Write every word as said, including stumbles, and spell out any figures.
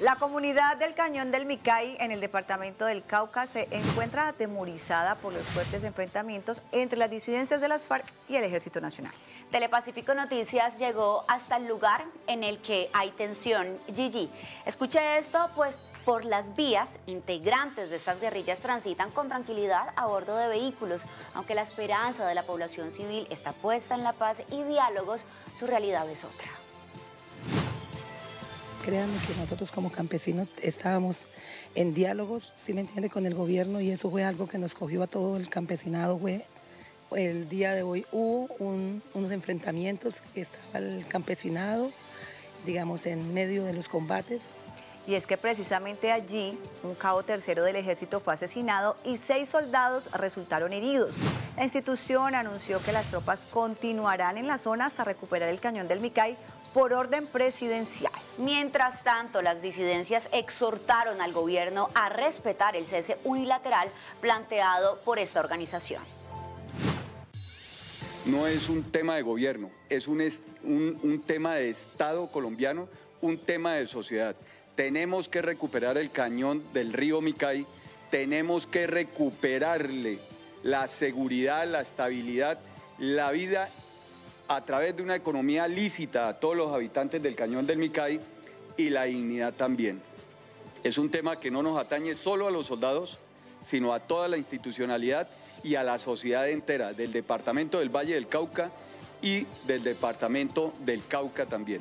La comunidad del Cañón del Micay en el departamento del Cauca se encuentra atemorizada por los fuertes enfrentamientos entre las disidencias de las FARC y el Ejército Nacional. Telepacífico Noticias llegó hasta el lugar en el que hay tensión. Gigi, escuche esto, pues por las vías, integrantes de estas guerrillas transitan con tranquilidad a bordo de vehículos, aunque la esperanza de la población civil está puesta en la paz y diálogos, su realidad es otra. Créanme que nosotros como campesinos estábamos en diálogos, ¿sí me entiende?, con el gobierno, y eso fue algo que nos cogió a todo el campesinado. Fue, el día de hoy hubo un, unos enfrentamientos que estaba el campesinado, digamos, en medio de los combates. Y es que precisamente allí un cabo tercero del ejército fue asesinado y seis soldados resultaron heridos. La institución anunció que las tropas continuarán en la zona hasta recuperar el Cañón del Micay por orden presidencial. Mientras tanto, las disidencias exhortaron al gobierno a respetar el cese unilateral planteado por esta organización. No es un tema de gobierno, es un, un, un tema de Estado colombiano, un tema de sociedad. Tenemos que recuperar el cañón del río Micay, tenemos que recuperarle la seguridad, la estabilidad, la vida a través de una economía lícita a todos los habitantes del Cañón del Micay, y la dignidad también. Es un tema que no nos atañe solo a los soldados, sino a toda la institucionalidad y a la sociedad entera, del departamento del Valle del Cauca y del departamento del Cauca también.